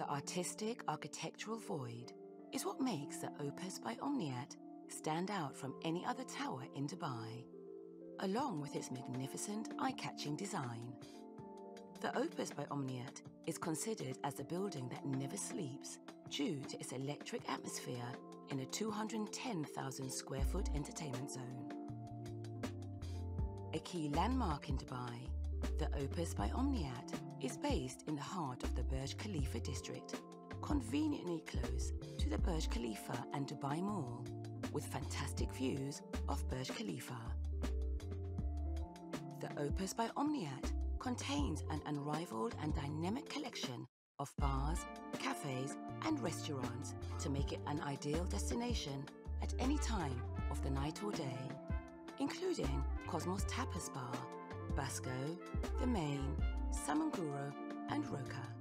The artistic architectural void is what makes the Opus by Omniyat stand out from any other tower in Dubai, along with its magnificent, eye-catching design. The Opus by Omniyat is considered as the building that never sleeps due to its electric atmosphere in a 210,000 square foot entertainment zone. A key landmark in Dubai, the Opus by Omniyat is based in the heart of the Burj Khalifa district, conveniently close to the Burj Khalifa and Dubai Mall, with fantastic views of Burj Khalifa. The Opus by Omniyat contains an unrivaled and dynamic collection of bars, cafes and restaurants to make it an ideal destination at any time of the night or day, including Cosmos Tapas Bar, Basco, The Main, Samanguro and Roca.